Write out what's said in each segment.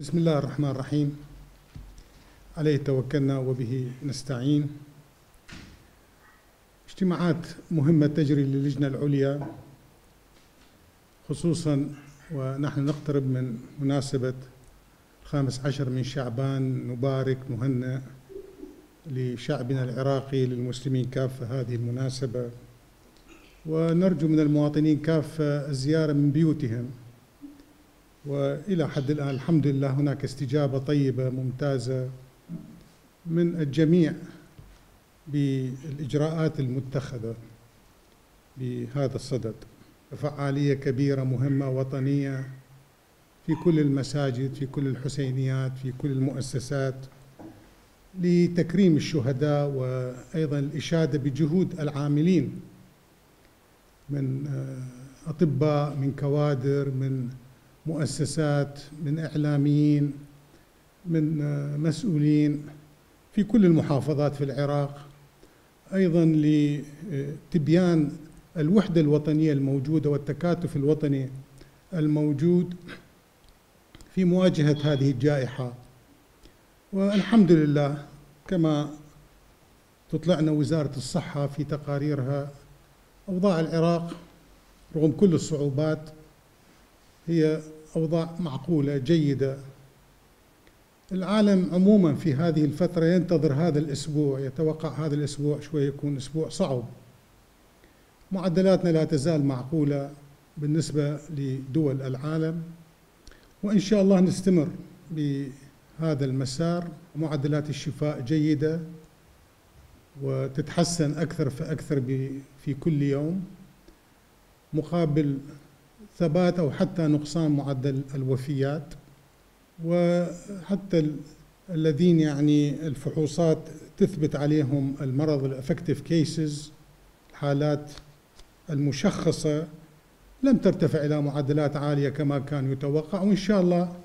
بسم الله الرحمن الرحيم. عليه توكلنا وبه نستعين. اجتماعات مهمة تجري للجنة العليا، خصوصا ونحن نقترب من مناسبة 15 من شعبان. نبارك نهنئ لشعبنا العراقي للمسلمين كافة هذه المناسبة، ونرجو من المواطنين كافة الزيارة من بيوتهم. وإلى حد الآن الحمد لله هناك استجابة طيبة ممتازة من الجميع بالإجراءات المتخذة بهذا الصدد. فعالية كبيرة مهمة وطنية في كل المساجد، في كل الحسينيات، في كل المؤسسات، لتكريم الشهداء وأيضا الإشادة بجهود العاملين من أطباء، من كوادر، من مؤسسات، من إعلاميين، من مسؤولين في كل المحافظات في العراق، أيضاً لتبيان الوحدة الوطنية الموجودة والتكاتف الوطني الموجود في مواجهة هذه الجائحة. والحمد لله كما تطلعنا وزارة الصحة في تقاريرها، أوضاع العراق رغم كل الصعوبات هي أوضاع معقولة جيدة. العالم عموما في هذه الفترة ينتظر هذا الأسبوع، يتوقع هذا الأسبوع شوي يكون أسبوع صعب. معدلاتنا لا تزال معقولة بالنسبة لدول العالم، وإن شاء الله نستمر بهذا المسار. معدلات الشفاء جيدة وتتحسن أكثر فأكثر في كل يوم، مقابل ثبات أو حتى نقصان معدل الوفيات. وحتى الذين يعني الفحوصات تثبت عليهم المرض، الأفكتيف كيسز، الحالات المشخصة، لم ترتفع إلى معدلات عالية كما كان يتوقع. وإن شاء الله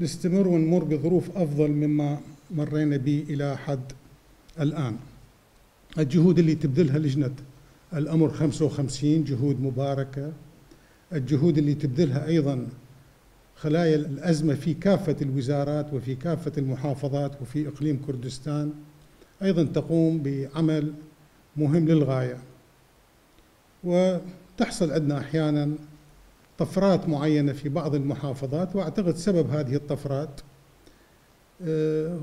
نستمر ونمر بظروف أفضل مما مرينا به إلى حد الآن. الجهود اللي تبذلها لجنة الأمر 55 جهود مباركة. الجهود اللي تبذلها أيضاً خلايا الأزمة في كافة الوزارات وفي كافة المحافظات وفي إقليم كردستان أيضاً تقوم بعمل مهم للغاية. وتحصل عندنا أحياناً طفرات معينة في بعض المحافظات، وأعتقد سبب هذه الطفرات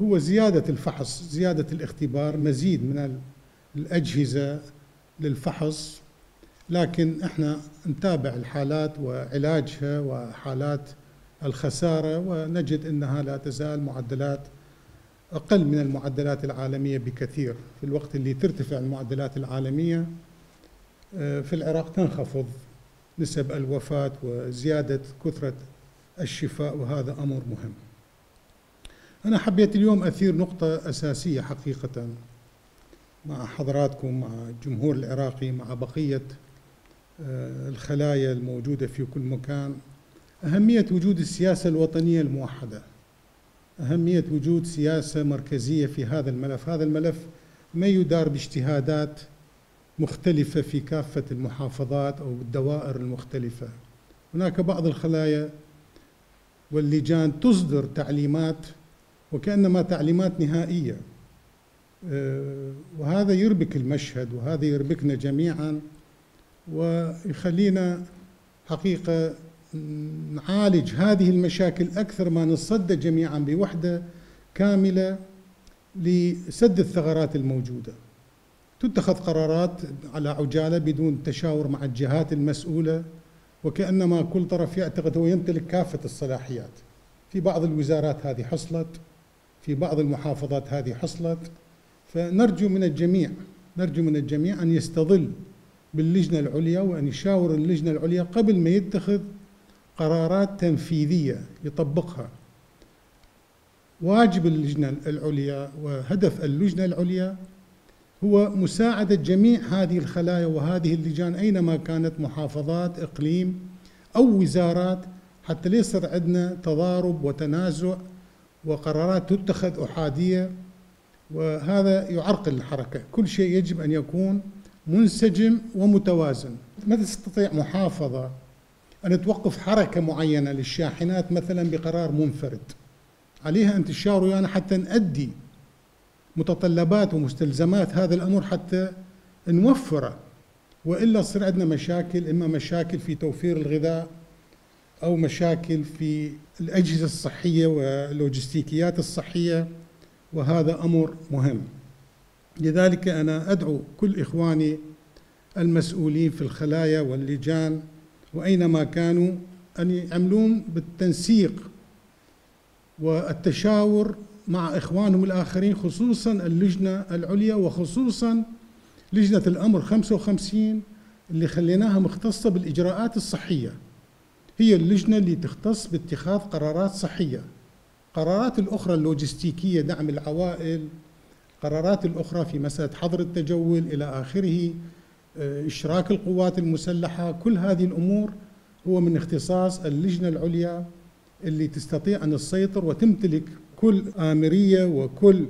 هو زيادة الفحص، زيادة الاختبار، مزيد من الأجهزة للفحص. لكن احنا نتابع الحالات وعلاجها وحالات الخسارة، ونجد انها لا تزال معدلات اقل من المعدلات العالمية بكثير. في الوقت اللي ترتفع المعدلات العالمية في العراق تنخفض نسب الوفاة وزيادة كثرة الشفاء، وهذا امر مهم. انا حبيت اليوم اثير نقطة اساسية حقيقة مع حضراتكم، مع الجمهور العراقي، مع بقية الخلايا الموجودة في كل مكان. أهمية وجود السياسة الوطنية الموحدة، أهمية وجود سياسة مركزية في هذا الملف. هذا الملف ما يدار باجتهادات مختلفة في كافة المحافظات أو الدوائر المختلفة. هناك بعض الخلايا واللجان تصدر تعليمات وكأنما تعليمات نهائية، وهذا يربك المشهد، وهذا يربكنا جميعاً، ويخلينا حقيقة نعالج هذه المشاكل أكثر ما نتصدى جميعاً بوحدة كاملة لسد الثغرات الموجودة. تتخذ قرارات على عجالة بدون تشاور مع الجهات المسؤولة، وكأنما كل طرف يعتقد هو يمتلك كافة الصلاحيات. في بعض الوزارات هذه حصلت، في بعض المحافظات هذه حصلت. فنرجو من الجميع، نرجو من الجميع أن يستظل باللجنة العليا، وأن يشاور اللجنة العليا قبل ما يتخذ قرارات تنفيذية يطبقها. واجب اللجنة العليا وهدف اللجنة العليا هو مساعدة جميع هذه الخلايا وهذه اللجان أينما كانت، محافظات، إقليم أو وزارات، حتى لا يصير عندنا تضارب وتنازع وقرارات تتخذ أحادية، وهذا يعرقل الحركة. كل شيء يجب أن يكون منسجم ومتوازن. ما تستطيع محافظة أن توقف حركة معينة للشاحنات مثلا بقرار منفرد، عليها أن تشاوروا ويانا حتى نأدي متطلبات ومستلزمات هذا الأمر حتى نوفره، وإلا تصير عندنا مشاكل، إما مشاكل في توفير الغذاء أو مشاكل في الأجهزة الصحية واللوجستيكيات الصحية، وهذا أمر مهم. لذلك أنا أدعو كل إخواني المسؤولين في الخلايا واللجان وأينما كانوا أن يعملون بالتنسيق والتشاور مع إخوانهم الآخرين، خصوصاً اللجنة العليا وخصوصاً لجنة الأمر 55 اللي خليناها مختصة بالإجراءات الصحية. هي اللجنة اللي تختص باتخاذ قرارات صحية. قرارات الأخرى اللوجستيكية، دعم العوائل، قرارات الأخرى في مسألة حظر التجول إلى آخره، إشراك القوات المسلحة، كل هذه الأمور هو من اختصاص اللجنة العليا اللي تستطيع أن تسيطر وتمتلك كل آمرية وكل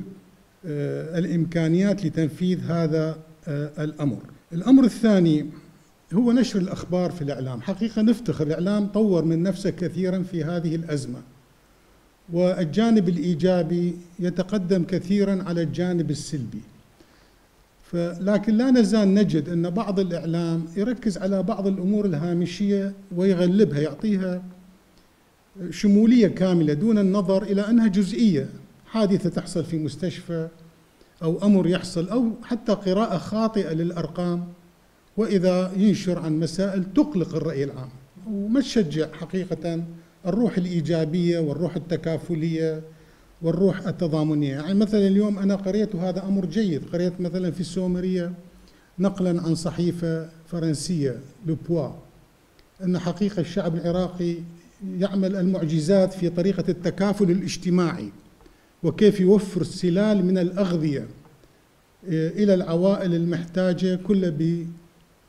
الإمكانيات لتنفيذ هذا الأمر. الأمر الثاني هو نشر الأخبار في الإعلام. حقيقة نفتخر الإعلام طور من نفسه كثيرا في هذه الأزمة، والجانب الإيجابي يتقدم كثيرا على الجانب السلبي، لكن لا نزال نجد أن بعض الإعلام يركز على بعض الأمور الهامشية ويغلبها، يعطيها شمولية كاملة دون النظر إلى أنها جزئية، حادثة تحصل في مستشفى أو أمر يحصل أو حتى قراءة خاطئة للأرقام، وإذا ينشر عن مسائل تقلق الرأي العام وما تشجع حقيقة الروح الإيجابية والروح التكافلية والروح التضامنية. يعني مثلا اليوم أنا قريت هذا أمر جيد، قريت مثلا في السومرية نقلا عن صحيفة فرنسية لوبوا أن حقيقة الشعب العراقي يعمل المعجزات في طريقة التكافل الاجتماعي وكيف يوفر السلال من الأغذية إلى العوائل المحتاجة، كلها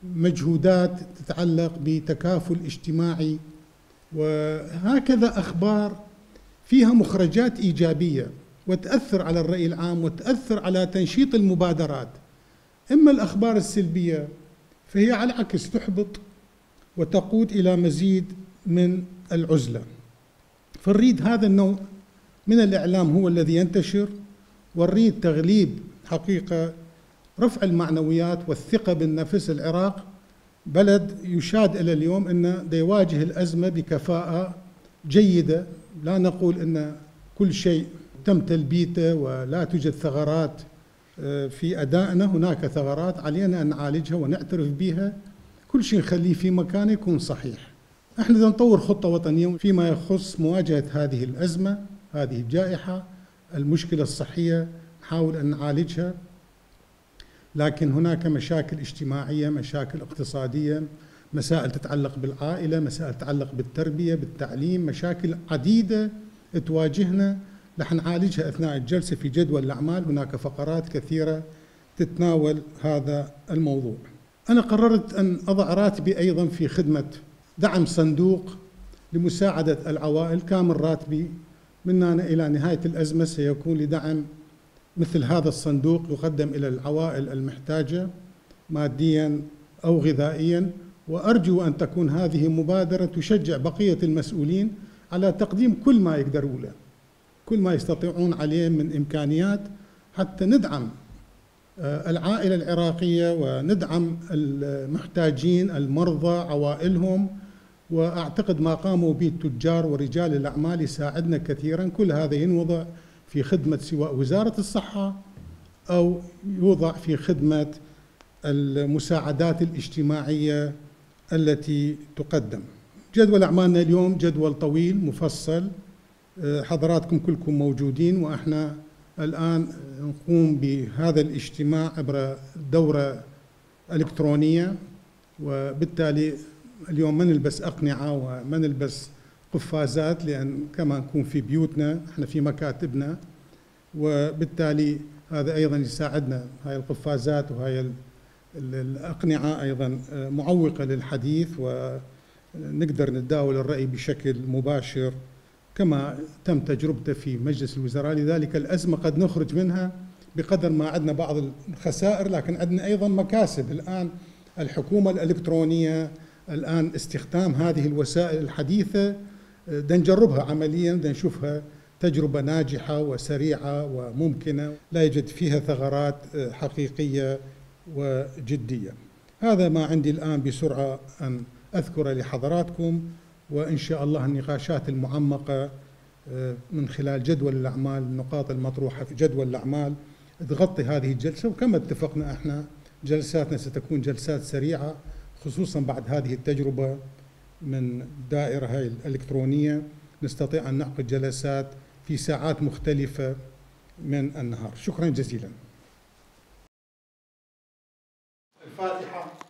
بمجهودات تتعلق بتكافل اجتماعي. وهكذا أخبار فيها مخرجات إيجابية وتأثر على الرأي العام وتأثر على تنشيط المبادرات. أما الأخبار السلبية فهي على العكس تحبط وتقود إلى مزيد من العزلة. فنريد هذا النوع من الإعلام هو الذي ينتشر، ونريد تغليب حقيقة رفع المعنويات والثقة بالنفس. العراق بلد يشاد إلى اليوم أنه يواجه الأزمة بكفاءة جيدة، لا نقول أن كل شيء تم تلبيته ولا توجد ثغرات في أدائنا، هناك ثغرات علينا أن نعالجها ونعترف بها، كل شيء نخليه في مكانه يكون صحيح. احنا بدنا نطور خطة وطنية فيما يخص مواجهة هذه الأزمة، هذه الجائحة، المشكلة الصحية نحاول أن نعالجها، لكن هناك مشاكل اجتماعية، مشاكل اقتصادية، مسائل تتعلق بالعائلة، مسائل تتعلق بالتربية، بالتعليم، مشاكل عديدة تواجهنا رح نعالجها أثناء الجلسة في جدول الأعمال، هناك فقرات كثيرة تتناول هذا الموضوع. أنا قررت أن أضع راتبي أيضا في خدمة دعم صندوق لمساعدة العوائل، كامل راتبي من هنا إلى نهاية الأزمة سيكون لدعم مثل هذا الصندوق يقدم إلى العوائل المحتاجة ماديا أو غذائيا، وأرجو أن تكون هذه مبادرة تشجع بقية المسؤولين على تقديم كل ما يقدروا له، كل ما يستطيعون عليه من إمكانيات حتى ندعم العائلة العراقية وندعم المحتاجين، المرضى، عوائلهم. وأعتقد ما قاموا به التجار ورجال الأعمال يساعدنا كثيرا، كل هذا ينوضع في خدمة سواء وزارة الصحة أو يوضع في خدمة المساعدات الاجتماعية التي تقدم. جدول أعمالنا اليوم جدول طويل مفصل، حضراتكم كلكم موجودين، وإحنا الآن نقوم بهذا الاجتماع عبر دورة إلكترونية، وبالتالي اليوم ما نلبس أقنعة وما نلبس قفازات لأن كما نكون في بيوتنا، احنا في مكاتبنا، وبالتالي هذا أيضا يساعدنا. هاي القفازات وهاي الأقنعة أيضا معوقة للحديث، ونقدر نتداول الرأي بشكل مباشر كما تم تجربته في مجلس الوزراء. لذلك الأزمة قد نخرج منها بقدر ما عندنا بعض الخسائر، لكن عندنا أيضا مكاسب. الآن الحكومة الإلكترونية، الآن استخدام هذه الوسائل الحديثة، دنجربها عمليا، دنشوفها تجربة ناجحة وسريعة وممكنة لا يوجد فيها ثغرات حقيقية وجدية. هذا ما عندي الآن بسرعة أن أذكر لحضراتكم، وإن شاء الله النقاشات المعمقة من خلال جدول الأعمال، النقاط المطروحة في جدول الأعمال تغطي هذه الجلسة. وكما اتفقنا احنا جلساتنا ستكون جلسات سريعة، خصوصا بعد هذه التجربة من دائرة هاي الإلكترونية نستطيع أن نعقد جلسات في ساعات مختلفة من النهار. شكرا جزيلا. الفاتحة.